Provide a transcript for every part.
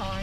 ถอย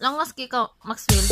lang maski ka Maxwell.